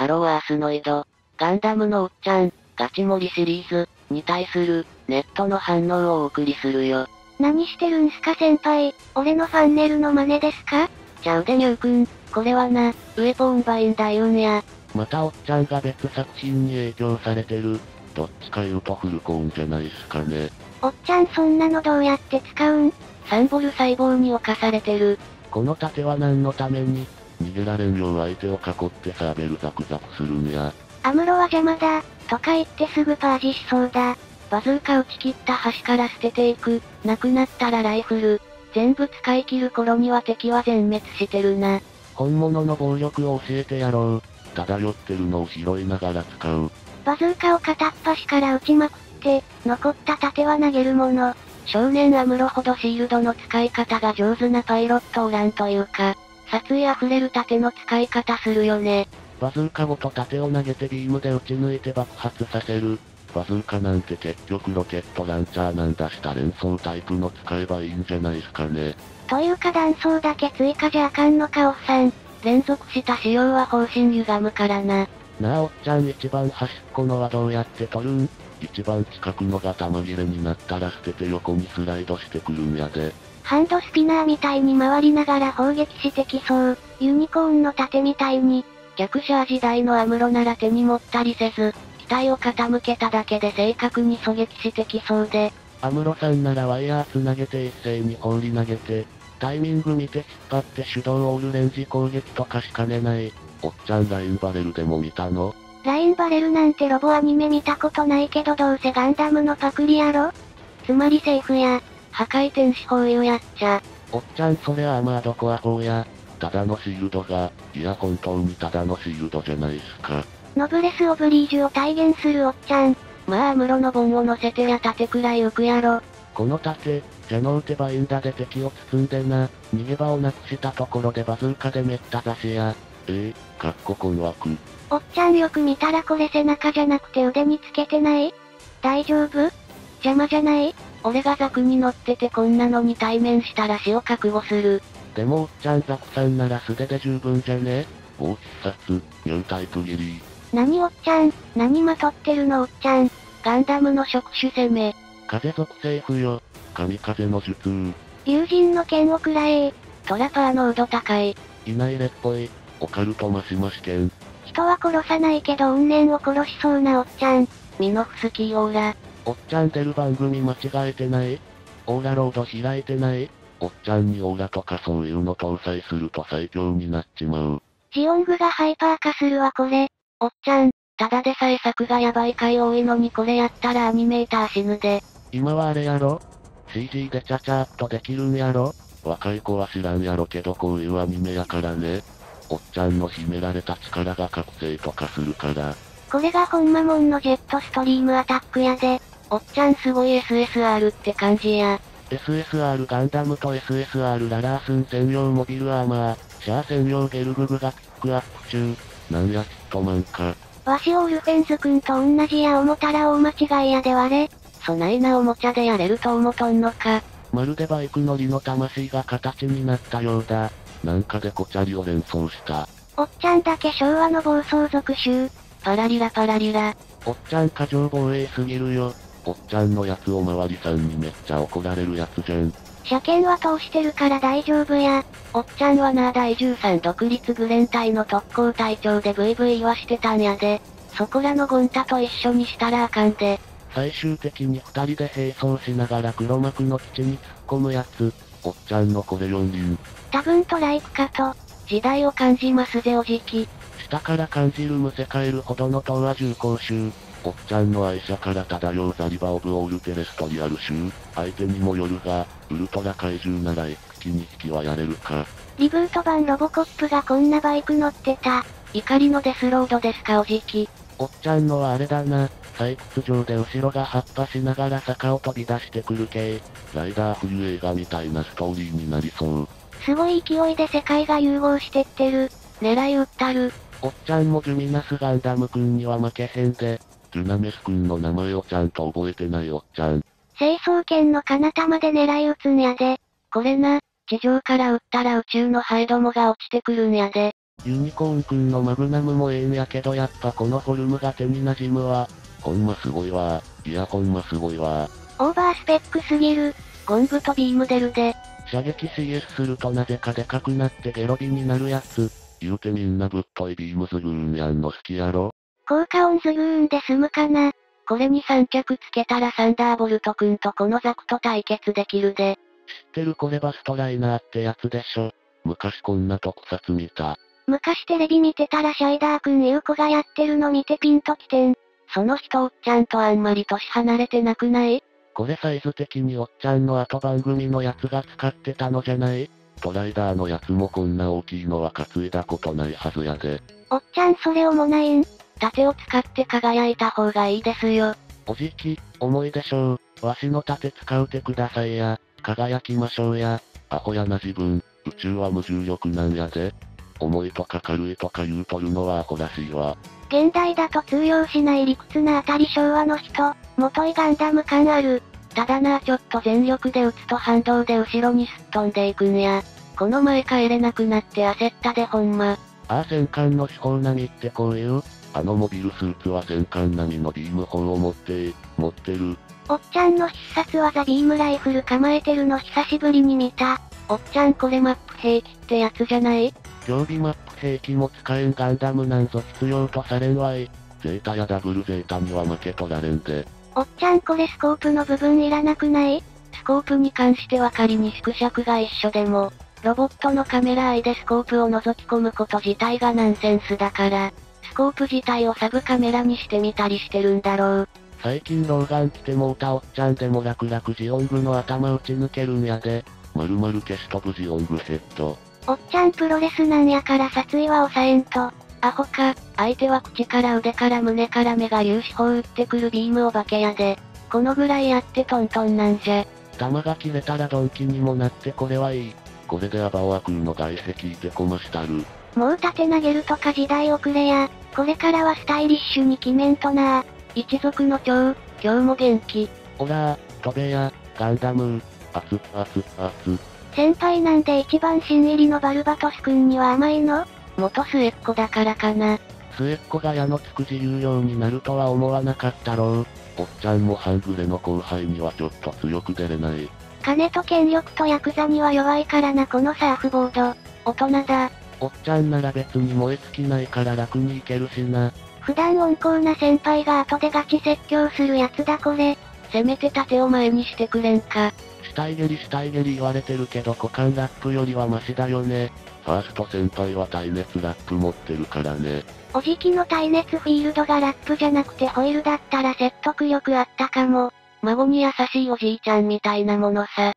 ハローアースノイド、ガンダムのおっちゃん、ガチモリシリーズに対するネットの反応をお送りするよ。何してるんすか先輩、俺のファンネルの真似ですか？ちゃうでニュー君、これはな、ウェポンバインだよんや。またおっちゃんが別作品に影響されてる。どっちか言うとフルコーンじゃないっすかね。おっちゃんそんなのどうやって使うん？サンボル細胞に侵されてる。この盾は何のために？逃げられんよう相手を囲ってサーベルザクザクするんや。アムロは邪魔だ、とか言ってすぐパージしそうだ。バズーカ打ち切った端から捨てていく。なくなったらライフル。全部使い切る頃には敵は全滅してるな。本物の暴力を教えてやろう。漂ってるのを拾いながら使う。バズーカを片っ端から撃ちまくって、残った盾は投げるもの。少年アムロほどシールドの使い方が上手なパイロットおらんというか、殺意あふれる盾の使い方するよね。バズーカごと盾を投げてビームで撃ち抜いて爆発させる。バズーカなんて結局ロケットランチャーなんだし多連装タイプの使えばいいんじゃないすかね。というか弾倉だけ追加じゃあかんのかおっさん。連続した使用は方針歪むからな。なあおっちゃん一番端っこのはどうやって取るん？一番近くのが玉切れになったら捨てて横にスライドしてくるんやで。ハンドスピナーみたいに回りながら砲撃してきそう。ユニコーンの盾みたいに。逆シャア時代のアムロなら手に持ったりせず、機体を傾けただけで正確に狙撃してきそうで。アムロさんならワイヤーつなげて一斉に放り投げて、タイミング見て引っ張って手動オールレンジ攻撃とかしかねない。おっちゃんラインバレルでも見たの？ラインバレルなんてロボアニメ見たことないけどどうせガンダムのパクリやろ？つまりセーフや。破壊天使砲いうやっちゃ。おっちゃんそれアーマードコア砲や。ただのシールドが、いや本当にただのシールドじゃないっすか。ノブレスオブリージュを体現するおっちゃん。まあアムロの盆を乗せてや盾くらい浮くやろ。この盾、ジャノウテバインダで敵を包んでな。逃げ場をなくしたところでバズーカでめった刺しや。かっこ困惑。おっちゃんよく見たらこれ背中じゃなくて腕につけてない？大丈夫？邪魔じゃない？俺がザクに乗っててこんなのに対面したら死を覚悟する。でもおっちゃんザクさんなら素手で十分じゃね？おう必殺、ニュータイプギリー。何おっちゃん、何まとってるのおっちゃん。ガンダムの触手攻め。風属性不よ。神風の術。友人の剣を喰らえ。トラパーの度高い。いないれっぽい。オカルトマシマシ剣。人は殺さないけど怨念を殺しそうなおっちゃん。ミノフスキーオーラ。おっちゃん出る番組間違えてない？オーラロード開いてない？おっちゃんにオーラとかそういうの搭載すると最強になっちまう。ジオングがハイパー化するわこれ。おっちゃん、ただでさえ作がヤバい回多いのにこれやったらアニメーター死ぬで。今はあれやろ？ CG でちゃちゃっとできるんやろ？若い子は知らんやろけどこういうアニメやからね。おっちゃんの秘められた力が覚醒とかするから。これがホンマモンのジェットストリームアタックやで。おっちゃんすごい SSR って感じや。SSR ガンダムと SSR ララースン専用モビルアーマー、シャア専用ゲルググがピックアップ中。なんやヒットマンか。わしオールフェンズくんと同じや思たら大間違いやで割れ。そないなおもちゃでやれると思とんのか。まるでバイク乗りの魂が形になったようだ。なんかでこちゃりを連想した。おっちゃんだけ昭和の暴走族集。パラリラパラリラ。おっちゃん過剰防衛すぎるよ。おっちゃんのやつおまわりさんにめっちゃ怒られるやつじゃん。車検は通してるから大丈夫や。おっちゃんはな第13独立グレン隊の特攻隊長でブイブイ言わしてたんやで。そこらのゴンタと一緒にしたらあかんで。最終的に二人で並走しながら黒幕の基地に突っ込むやつ。おっちゃんのこれ4輪。多分トライクかと、時代を感じますぜおじき。下から感じるむせ返るほどの東亜重工衆。おっちゃんの愛車から漂うザリバオブオールテレストリアル衆。相手にもよるが、ウルトラ怪獣なら1匹2匹はやれるか。リブート版ロボコップがこんなバイク乗ってた。怒りのデスロードですかおじき。おっちゃんのはあれだな。採掘場で後ろが発破しながら坂を飛び出してくる系。ライダー冬映画みたいなストーリーになりそう。すごい勢いで世界が融合してってる。狙い撃ったる。おっちゃんもジュミナスガンダムくんには負けへんで。ジュナメスくんの名前をちゃんと覚えてないおっちゃん。成層圏の彼方まで狙い撃つんやで。これな、地上から撃ったら宇宙のハエどもが落ちてくるんやで。ユニコーンくんのマグナムもええんやけどやっぱこのフォルムが手に馴染むわ。ほんますごいわ。いやほんますごいわ。オーバースペックすぎる。ゴングとビーム出るで。射撃 CS するとなぜかでかくなってゲロビになるやつ。言うてみんなぶっといビームズグーンやんの好きやろ。効果音ズグーンで済むかな。これに三脚つけたらサンダーボルトくんとこのザクと対決できるで。知ってる、これバストライナーってやつでしょ。昔こんな特撮見た。昔テレビ見てたらシャイダーくんゆう子がやってるの見てピンときてん。その人おっちゃんとあんまり年離れてなくない？これサイズ的におっちゃんの後番組のやつが使ってたのじゃない？トライダーのやつもこんな大きいのは担いだことないはずやで。おっちゃんそれ重ないん。盾を使って輝いた方がいいですよ。おじき、重いでしょう。わしの盾使うてくださいや。輝きましょうや。アホやな自分。宇宙は無重力なんやで。重いとか軽いとか言うとるのはアホらしいわ。現代だと通用しない理屈なあたり昭和の人、もといガンダム感ある。ただなあちょっと全力で撃つと反動で後ろにすっ飛んでいくんや。この前帰れなくなって焦ったでほんま。ああ戦艦の四方並ってこういう？あのモビルスーツは戦艦並みのビーム砲を持ってる。おっちゃんの必殺技ビームライフル構えてるの久しぶりに見た。おっちゃんこれマップ兵器ってやつじゃない？競技マップ兵器も使えんガンダムなんぞ必要とされんわい。ゼータやダブルゼータには負け取られんで。おっちゃんこれスコープの部分いらなくない？スコープに関しては仮に縮尺が一緒でも、ロボットのカメラアイでスコープを覗き込むこと自体がナンセンスだから、スコープ自体をサブカメラにしてみたりしてるんだろう。最近老眼着てもうたおっちゃんでも楽々ジオングの頭打ち抜けるんやで。丸々消し飛ぶジオングヘッド。おっちゃんプロレスなんやから殺意は抑えんと。アホか、相手は口から腕から胸から目が粒子砲打ってくるビームお化けやで。このぐらいやってトントンなんじゃ。弾が切れたらドンキにもなってこれはいい。これでアバオア君の外壁でこましたる。もう盾投げるとか時代遅れや。これからはスタイリッシュに決めんとな。一族の長、今日も元気。オラー、飛べや、ガンダムー、熱。先輩なんで一番新入りのバルバトス君には甘いの？元末っ子だからかな。末っ子が矢のつく自由ようになるとは思わなかったろう。おっちゃんも半グレの後輩にはちょっと強く出れない。金と権力とヤクザには弱いからなこのサーフボード。大人だ。おっちゃんなら別に燃え尽きないから楽にいけるしな。普段温厚な先輩が後でガチ説教するやつだこれ。せめて盾を前にしてくれんか。死体蹴り言われてるけど股間ラップよりはマシだよね。ファースト先輩は耐熱ラップ持ってるからね。おじきの耐熱フィールドがラップじゃなくてホイールだったら説得力あったかも。孫に優しいおじいちゃんみたいなものさ。